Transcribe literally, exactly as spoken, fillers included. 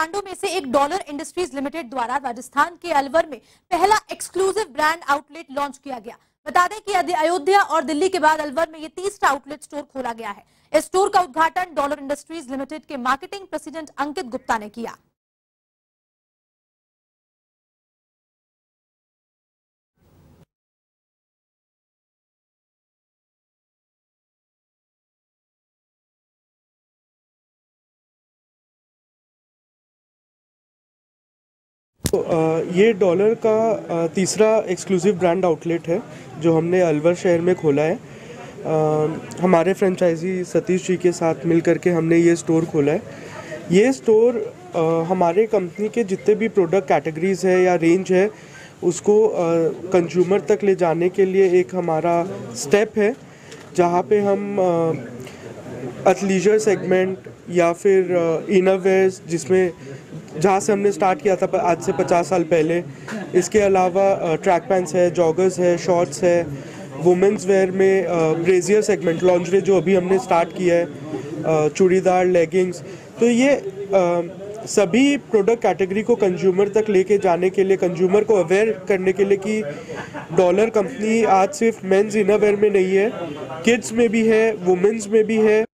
ब्रांडों में से एक डॉलर इंडस्ट्रीज लिमिटेड द्वारा राजस्थान के अलवर में पहला एक्सक्लूसिव ब्रांड आउटलेट लॉन्च किया गया। बता दें कि अयोध्या और दिल्ली के बाद अलवर में ये तीसरा आउटलेट स्टोर खोला गया है। इस स्टोर का उद्घाटन डॉलर इंडस्ट्रीज लिमिटेड के मार्केटिंग प्रेसिडेंट अंकित गुप्ता ने किया। तो ये डॉलर का तीसरा एक्सक्लूसिव ब्रांड आउटलेट है जो हमने अलवर शहर में खोला है। हमारे फ्रेंचाइजी सतीश जी के साथ मिलकर के हमने ये स्टोर खोला है। ये स्टोर हमारे कंपनी के जितने भी प्रोडक्ट कैटेगरीज़ है या रेंज है उसको कंज्यूमर तक ले जाने के लिए एक हमारा स्टेप है, जहाँ पे हम एथलीजर सेगमेंट या फिर इनरवेयर्स जिसमें जहाँ से हमने स्टार्ट किया था आज से पचास साल पहले, इसके अलावा ट्रैक पैंट्स है, जॉगर्स है, शॉर्ट्स है, वुमेंस वेयर में ब्रेजियर सेगमेंट लॉन्जरे जो अभी हमने स्टार्ट किया है, चूड़ीदार, लेगिंग्स, तो ये आ, सभी प्रोडक्ट कैटेगरी को कंज्यूमर तक लेके जाने के लिए, कंज्यूमर को अवेयर करने के लिए कि डॉलर कंपनी आज सिर्फ मेंस इनरवेयर में नहीं है, किड्स में भी है, वुमेंस में भी है।